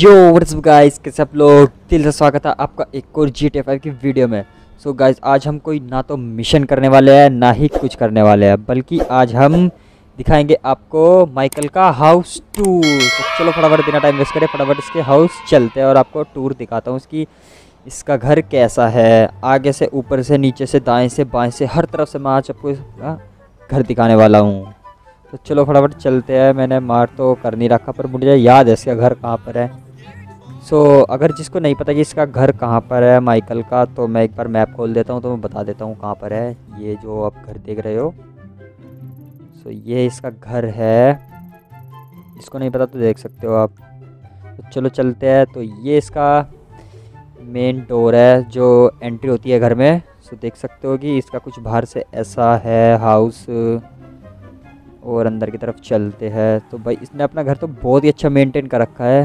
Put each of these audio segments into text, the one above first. यो WhatsApp guys, कैसे आप लोग, दिल से स्वागत है आपका एक और GTA 5 की वीडियो में। सो गाइस, आज हम कोई ना तो मिशन करने वाले हैं ना ही कुछ करने वाले हैं, बल्कि आज हम दिखाएंगे आपको माइकल का हाउस टूर। तो चलो फटाफट, बिना टाइम वेस्ट करें फटाफट इसके हाउस चलते हैं और आपको टूर दिखाता हूँ इसका घर कैसा है। आगे से, ऊपर से, नीचे से, दाएँ से, बाएँ से, हर तरफ से मैं आज आपको इसका घर दिखाने वाला हूँ। तो चलो फटाफट चलते हैं। मैंने मार तो कर नहीं रखा पर मुझे याद है इसका घर कहाँ पर है। सो अगर जिसको नहीं पता कि इसका घर कहाँ पर है माइकल का, तो मैं एक बार मैप खोल देता हूँ तो मैं बता देता हूँ कहाँ पर है। ये जो आप घर देख रहे हो, सो ये इसका घर है। इसको नहीं पता तो देख सकते हो आप। तो चलो चलते हैं। तो ये इसका मेन डोर है जो एंट्री होती है घर में। सो देख सकते हो कि इसका कुछ बाहर से ऐसा है हाउस, और अंदर की तरफ चलते हैं। तो भाई इसने अपना घर तो बहुत ही अच्छा मेंटेन कर रखा है।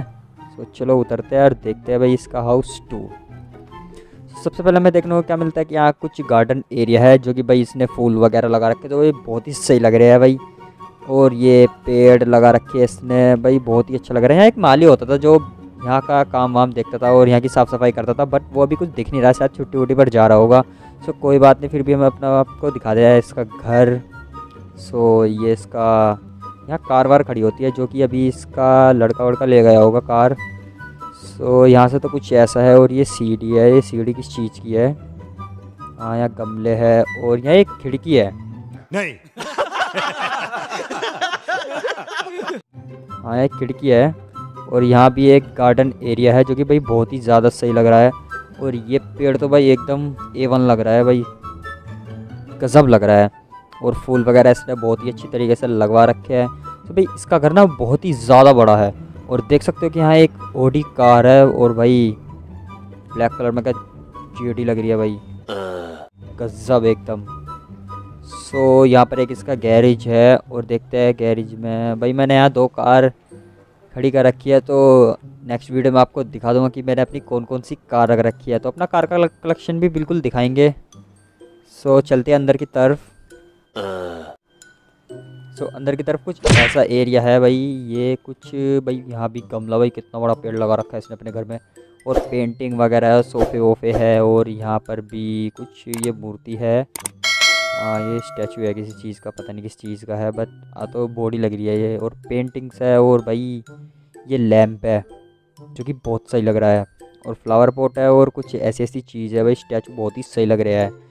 तो चलो उतरते हैं और देखते हैं भाई इसका हाउस टूर। सबसे पहले हमें देखने को क्या मिलता है कि यहाँ कुछ गार्डन एरिया है जो कि भाई इसने फूल वगैरह लगा रखे, तो ये बहुत ही सही लग रहा है भाई। और ये पेड़ लगा रखे इसने, भाई बहुत ही अच्छा लग रहा है। यहाँ एक माली होता था जो यहाँ का काम वाम देखता था और यहाँ की साफ़ सफाई करता था, बट वो अभी कुछ दिख नहीं रहा, शायद छुट्टी वुट्टी पर जा रहा होगा। सो कोई बात नहीं, फिर भी हम अपना आपको दिखा दे रहा है इसका घर। सो ये इसका यहाँ कार वार खड़ी होती है जो कि अभी इसका लड़का वड़का ले गया होगा कार। सो यहाँ से तो कुछ ऐसा है। और ये सीढ़ी है, ये सीढ़ी किस चीज़ की है? हाँ, यहाँ गमले है और यहाँ एक खिड़की है। नहीं हाँ, यहाँ खिड़की है। और यहाँ भी एक गार्डन एरिया है जो कि भाई बहुत ही ज़्यादा सही लग रहा है। और ये पेड़ तो भाई एकदम A1 लग रहा है, भाई गजब लग रहा है। और फूल वगैरह इसने बहुत ही अच्छी तरीके से लगवा रखे हैं। तो भाई इसका घर ना बहुत ही ज़्यादा बड़ा है। और देख सकते हो कि यहाँ एक ओडी कार है और भाई ब्लैक कलर में क्या GT लग रही है, भाई गजब एकदम। सो यहाँ पर एक इसका गैरेज है और देखते हैं गैरेज में। भाई मैंने यहाँ 2 कार खड़ी कर रखी है, तो नेक्स्ट वीडियो में आपको दिखा दूंगा कि मैंने अपनी कौन कौन सी कार रख रखी है। तो अपना कार का कलेक्शन भी बिल्कुल दिखाएंगे। सो चलते हैं अंदर की तरफ। सो अंदर की तरफ कुछ ऐसा एरिया है भाई। ये कुछ भाई यहाँ भी गमला, भाई कितना बड़ा पेड़ लगा रखा है इसने अपने घर में। और पेंटिंग वगैरह, सोफे वोफे है। और यहाँ पर भी कुछ ये मूर्ति है, ये स्टैचू है किसी चीज़ का, पता नहीं किस चीज़ का है, बट तो बॉडी लग रही है ये। और पेंटिंग्स है। और भाई ये लैम्प है जो कि बहुत सही लग रहा है। और फ्लावर पॉट है और कुछ ऐसी चीज़ है। भाई स्टैचू बहुत ही सही लग रहा है।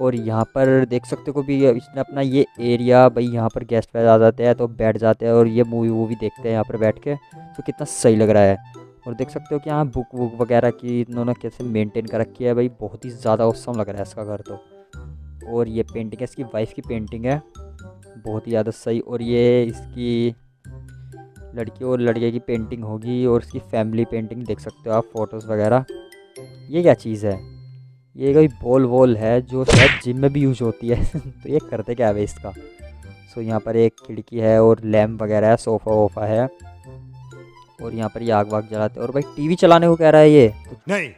और यहाँ पर देख सकते हो भी इसने अपना ये एरिया, भाई यहाँ पर गेस्ट वगैरह आ जाते हैं तो बैठ जाते हैं और ये मूवी वूवी देखते हैं यहाँ पर बैठ के, तो कितना सही लग रहा है। और देख सकते हो कि यहाँ बुक वुक वगैरह की इन्होंने कैसे मेनटेन कर रखी है, भाई बहुत ही ज़्यादा औसम लग रहा है इसका घर तो। और ये पेंटिंग है इसकी वाइफ की, पेंटिंग है बहुत ही ज़्यादा सही। और ये इसकी लड़की और लड़के की पेंटिंग होगी और इसकी फैमिली पेंटिंग देख सकते हो आप, फोटोज़ वगैरह। ये क्या चीज़ है? ये कोई बॉल वॉल है जो शायद जिम में भी यूज होती है तो ये करते क्या है इसका? सो यहाँ पर एक खिड़की है और लैम्प वगैरह है, सोफ़ा वोफा है। और यहाँ पर ये आग वाग जलाते हैं। और भाई TV चलाने को कह रहा है ये तो, नहीं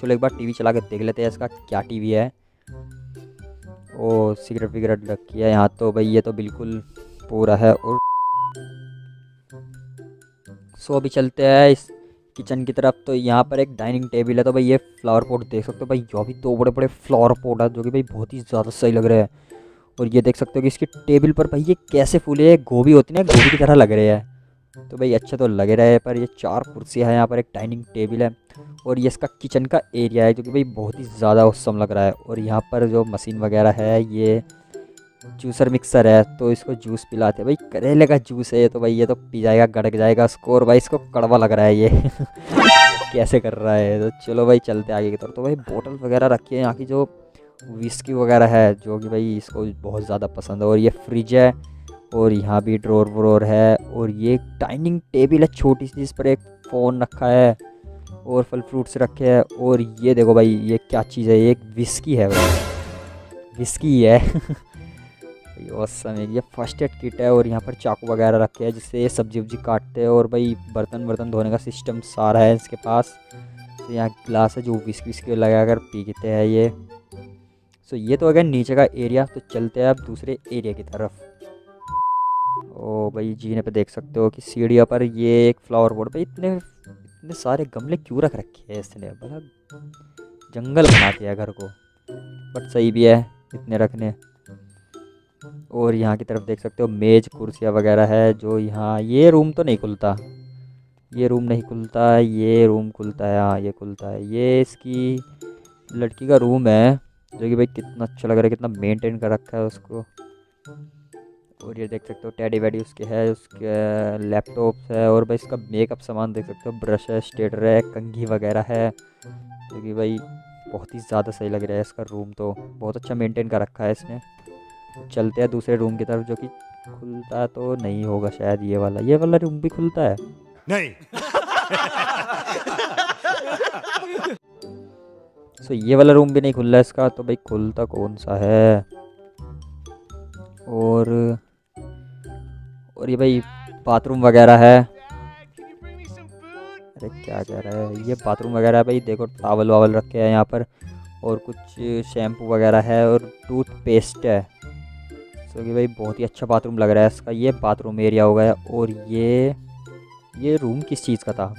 चलो एक बार TV चला कर देख लेते हैं इसका क्या TV है। ओ सिगरेट विगरेट रखी है यहाँ तो, भाई ये तो बिल्कुल पूरा है। और सो अभी चलते हैं इस किचन की तरफ। तो यहाँ पर एक डाइनिंग टेबल है। तो भाई ये फ्लावर पॉट देख सकते हो, भाई यहाँ भी 2 बड़े बड़े फ्लावर पॉट है जो कि भाई बहुत ही ज़्यादा सही लग रहे हैं। और ये देख सकते हो कि इसकी टेबल पर भाई ये कैसे फूल है, गोभी होती है, गोभी की तरह लग रहे हैं। तो भाई अच्छा तो लग रहा है। पर ये 4 कुर्सियाँ हैं, यहाँ पर एक डाइनिंग टेबल है। और ये इसका किचन का एरिया है जो कि भाई बहुत ही ज़्यादा औसम लग रहा है। और यहाँ पर जो मशीन वगैरह है, ये जूसर मिक्सर है, तो इसको जूस पिलाते हैं। भाई करेले का जूस है ये, तो भाई ये तो पी जाएगा, गड़क जाएगा इसको। और भाई इसको कड़वा लग रहा है ये कैसे कर रहा है। तो चलो भाई चलते आगे की तरफ। तो भाई बोतल वगैरह रखी है यहाँ की, जो विस्की वगैरह है जो कि भाई इसको बहुत ज़्यादा पसंद है। और ये फ्रिज है और यहाँ भी ड्रोर व्रोर है। और ये एक डाइनिंग टेबल है छोटी सी, जिस पर एक फ़ोन रखा है और फल फ्रूट्स रखे हैं। और ये देखो भाई ये क्या चीज़ है, ये एक विस्की है भाई, विस्की है भाई औसम। ये फर्स्ट एड किट है और यहाँ पर चाकू वगैरह रखे हैं जिससे ये सब्जी वब्जी काटते हैं। और भाई बर्तन वर्तन धोने का सिस्टम सारा है इसके पास। तो यहाँ ग्लास है जो विस्की विस्की लगा कर पीते हैं ये। सो ये तो अगर नीचे का एरिया। तो चलते हैं अब दूसरे एरिया की तरफ। ओ भाई जीने पे देख सकते हो कि सीढ़ियों पर ये एक फ्लावर पॉट पे इतने सारे गमले क्यों रख रखे हैं इसने, बड़ा जंगल बना दिया घर को। बट सही भी है इतने रखने। और यहाँ की तरफ देख सकते हो मेज कुर्सियाँ वगैरह है जो यहाँ, ये रूम तो नहीं खुलता, ये रूम नहीं खुलता है, ये रूम खुलता है, हाँ ये खुलता है। ये इसकी लड़की का रूम है जो कि भाई कितना अच्छा लग रहा है, कितना मेंटेन कर रखा है उसको। और ये देख सकते हो टेडी वेडी उसके है, उसके लैपटॉप्स है। और भाई इसका मेकअप सामान देख सकते हो, ब्रश है, स्ट्रेटर है, कंघी वगैरह है, जो कि भाई बहुत ही ज़्यादा सही लग रहा है इसका रूम, तो बहुत अच्छा मेंटेन कर रखा है इसने। चलते हैं दूसरे रूम की तरफ जो कि खुलता तो नहीं होगा शायद, ये वाला रूम भी खुलता है नहीं। सो ये वाला रूम भी नहीं खुल रहा इसका, तो भाई खुलता कौन सा है। और ये भाई बाथरूम वगैरह है, अरे क्या कह रहा है, ये बाथरूम वगैरह भाई देखो, टावल वावल रखे हैं यहाँ पर, और कुछ शैम्पू वगैरह है, और टूथपेस्ट है। सो कि भाई बहुत ही अच्छा बाथरूम लग रहा है इसका, ये बाथरूम एरिया हो गया। और ये रूम किस चीज़ का था,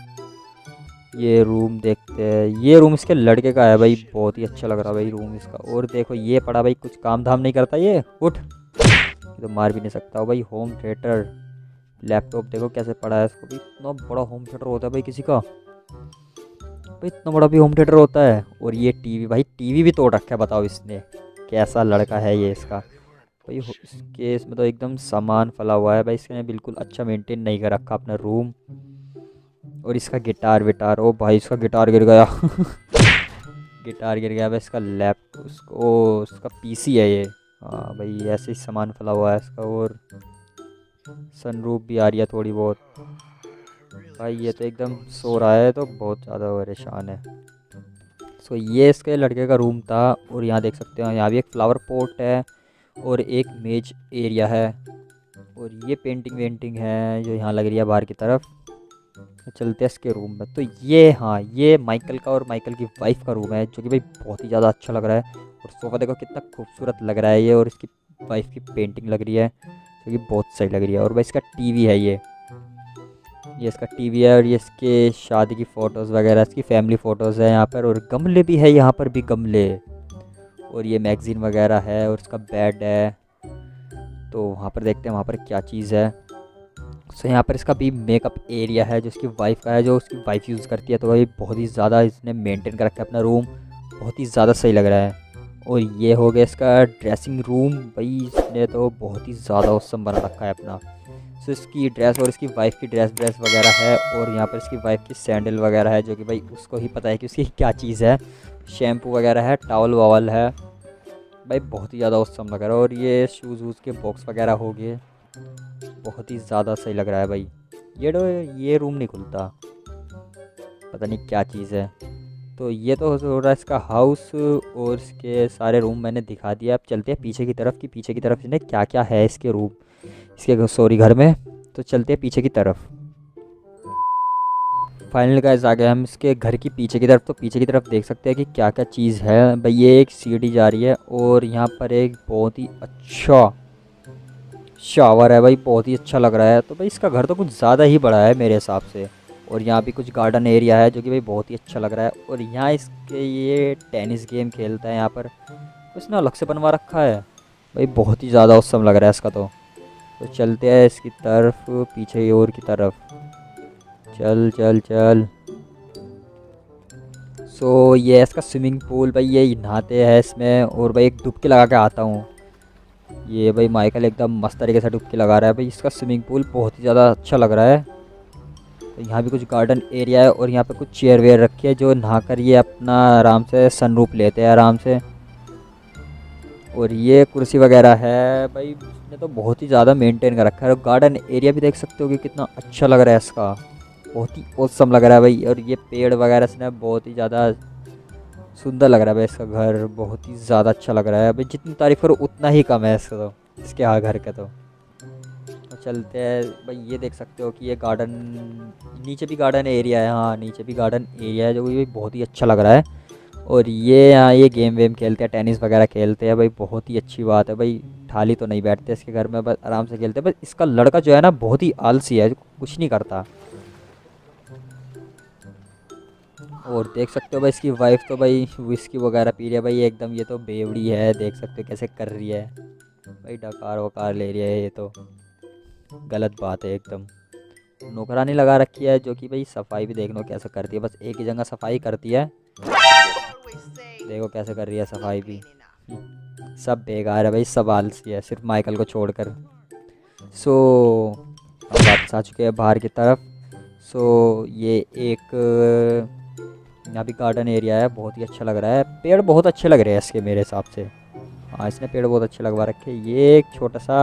ये रूम देखते हैं, ये रूम इसके लड़के का है भाई, बहुत ही अच्छा लग रहा है भाई रूम इसका। और देखो ये पड़ा भाई, कुछ काम धाम नहीं करता ये, उठ, तो मार भी नहीं सकता हो भाई। होम थिएटर, लैपटॉप देखो कैसे पड़ा है इसको भी, इतना बड़ा होम थिएटर होता है भाई किसी का, भाई इतना बड़ा भी होम थिएटर होता है। और ये टीवी भाई, टीवी भी तोड़ रखा है, बताओ इसने, कैसा लड़का है ये इसका भाई। इसके इसमें तो एकदम सामान फैला हुआ है भाई, इसने बिल्कुल अच्छा मेंटेन नहीं कर रखा अपना रूम। और इसका गिटार विटार, ओ भाई इसका गिटार गिर गया गिटार गिर गया भाई। इसका लैपटॉप, उसको उसका पीसी है ये, हाँ भाई ऐसे ही सामान फैला हुआ है इसका। और सनरूफ भी आ रही है थोड़ी बहुत भाई, ये तो एकदम सो रहा है तो बहुत ज़्यादा परेशान है। सो ये इसके लड़के का रूम था। और यहाँ देख सकते हो यहाँ भी एक फ्लावर पॉट है और एक मेज एरिया है। और ये पेंटिंग वेंटिंग है जो यहाँ लग रही है बाहर की तरफ। चलते हैं इसके रूम में, तो ये हाँ ये माइकल का और माइकल की वाइफ का रूम है, जो कि भाई बहुत ही ज़्यादा अच्छा लग रहा है। और सोफ़ा देखो कितना खूबसूरत लग रहा है ये, और इसकी वाइफ की पेंटिंग लग रही है जो कि बहुत सही लग रही है। और भाई इसका टीवी है ये इसका टीवी है। और ये इसके शादी की फ़ोटोज़ वगैरह, इसकी फैमिली फ़ोटोज़ है यहाँ पर। और गमले भी है यहाँ पर भी, गमले। और ये मैगज़ीन वगैरह है, और इसका बेड है। तो वहाँ पर देखते हैं वहाँ पर क्या चीज़ है। सो यहाँ पर इसका भी मेकअप एरिया है जो इसकी वाइफ का है, जो उसकी वाइफ यूज़ करती है। तो भाई बहुत ही ज़्यादा इसने मेंटेन कर रखा है अपना रूम, बहुत ही ज़्यादा सही लग रहा है। और ये हो गया इसका ड्रेसिंग रूम, भाई इसने तो बहुत ही ज़्यादा औसम बना रखा है अपना। सो इसकी ड्रेस और इसकी वाइफ की ड्रेस वगैरह है। और यहाँ पर इसकी वाइफ की सैंडल वगैरह है, जो कि भाई उसको ही पता है कि उसकी क्या चीज़ है। शैम्पू वगैरह है, टॉवल वावल है, भाई बहुत ही ज़्यादा औसम लग रहा है। और ये शूज़ वूज़ के बॉक्स वगैरह हो गए, बहुत ही ज़्यादा सही लग रहा है भाई। ये रूम नहीं खुलता, पता नहीं क्या चीज़ है। तो ये तो हो रहा है इसका हाउस, और इसके सारे रूम मैंने दिखा दिया। अब चलते हैं पीछे की तरफ, कि पीछे की तरफ इसने क्या क्या है इसके रूम, इसके सॉरी घर में। तो चलते हैं पीछे की तरफ। फाइनल गाइस आ गए हम इसके घर की पीछे की तरफ। तो पीछे की तरफ देख सकते हैं कि क्या क्या चीज़ है भाई। ये एक सीढ़ी जा रही है, और यहाँ पर एक बहुत ही अच्छा शावर है भाई, बहुत ही अच्छा लग रहा है। तो भाई इसका घर तो कुछ ज़्यादा ही बड़ा है मेरे हिसाब से। और यहाँ भी कुछ गार्डन एरिया है जो कि भाई बहुत ही अच्छा लग रहा है। और यहाँ इसके ये टेनिस गेम खेलता है यहाँ पर, उसने अलग से बनवा रखा है भाई, बहुत ही ज़्यादा औसम लग रहा है इसका। तो चलते हैं इसकी तरफ, पीछे की ओर की तरफ, चल चल चल। सो ये इसका स्विमिंग पूल भाई, ये नहाते हैं इसमें। और भाई एक डुबकी लगा के आता हूँ, ये भाई माइकल एकदम मस्त तरीके से डुबकी लगा रहा है भाई। इसका स्विमिंग पूल बहुत ही ज़्यादा अच्छा लग रहा है। तो यहाँ भी कुछ गार्डन एरिया है, और यहाँ पे कुछ चेयर वेयर रखी है जो नहाकर ये अपना आराम से सनरूफ लेते हैं आराम से। और ये कुर्सी वगैरह है भाई, इसने तो बहुत ही ज़्यादा मेंटेन कर रखा है। और गार्डन एरिया भी देख सकते हो कि कितना अच्छा लग रहा है इसका, बहुत ही औसम लग रहा है भाई। और ये पेड़ वगैरह इसने बहुत ही ज़्यादा सुंदर लग रहा है भाई, इसका घर बहुत ही ज़्यादा अच्छा लग रहा है भाई। जितनी तारीफ करो उतना ही कम है इसका, तो इसके यहाँ घर का। तो चलते हैं भाई, ये देख सकते हो कि ये गार्डन, नीचे भी गार्डन एरिया है, हाँ नीचे भी गार्डन एरिया है जो कि बहुत ही अच्छा लग रहा है। और ये यहाँ ये गेम वेम खेलते हैं, टेनिस वगैरह खेलते हैं भाई, बहुत ही अच्छी बात है भाई। ठाली तो नहीं बैठते इसके घर में, बस आराम से खेलते। बस इसका लड़का जो है ना बहुत ही आलसी है, कुछ नहीं करता। और देख सकते हो भाई इसकी वाइफ तो भाई विस्की वगैरह पी रही है भाई एकदम। ये तो बेवड़ी है, देख सकते हो कैसे कर रही है भाई, डकार वकार ले रही है। ये तो गलत बात है एकदम। नौकरानी लगा रखी है जो कि भाई सफाई भी देख लो कैसे करती है, बस एक ही जगह सफाई करती है। देखो कैसे कर रही है सफाई भी। सब बेकार है भाई, सब आलसी है सिर्फ माइकल को छोड़कर। सो वापस आ चुके हैं बाहर की तरफ। सो ये एक यहाँ भी गार्डन एरिया है, बहुत ही अच्छा लग रहा है। पेड़ बहुत अच्छे लग रहे हैं इसके मेरे हिसाब से। हाँ इसने पेड़ बहुत अच्छे लगवा रखे। ये एक छोटा सा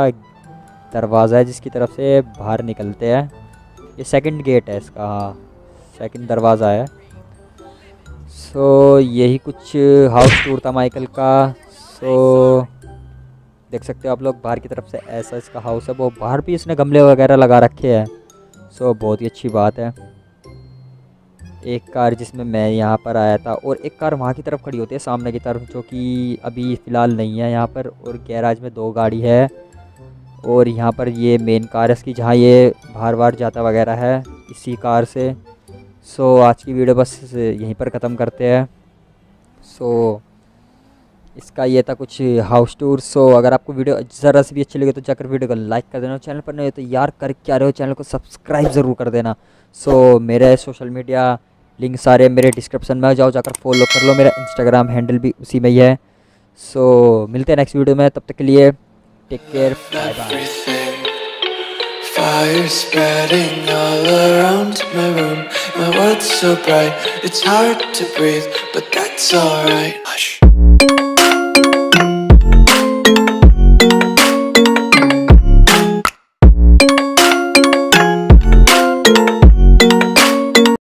दरवाज़ा है जिसकी तरफ से बाहर निकलते हैं। ये सेकंड गेट है इसका, हाँ सेकंड दरवाज़ा है। सो यही कुछ हाउस टूर था माइकल का। सो देख सकते हो आप लोग बाहर की तरफ से ऐसा इसका हाउस है। वो बाहर भी इसने गमले वगैरह लगा रखे हैं। सो बहुत ही अच्छी बात है। एक कार जिसमें मैं यहाँ पर आया था और एक कार वहाँ की तरफ खड़ी होती है सामने की तरफ, जो कि अभी फ़िलहाल नहीं है यहाँ पर। और गैराज में दो गाड़ी है और यहाँ पर ये मेन कार है इसकी, जहाँ ये बाहर बार जाता वगैरह है इसी कार से। सो आज की वीडियो बस यहीं पर ख़त्म करते हैं। सो इसका ये था कुछ हाउस टूर। सो अगर आपको वीडियो ज़रा से भी अच्छी लगे तो जाकर वीडियो को लाइक कर देना। चैनल पर नहीं हो तो यार कर क्या रहे हो, चैनल को सब्सक्राइब ज़रूर कर देना। सो मेरे सोशल मीडिया लिंक सारे मेरे डिस्क्रिप्शन में, जाओ जाकर फॉलो कर लो। मेरा इंस्टाग्राम हैंडल भी उसी में ही है। सो मिलते हैं नेक्स्ट वीडियो में, तब तक के लिए take care, bye bye. Fire spreading all around my room. My world's so bright, it's hard to breathe, but that's alright. Hush.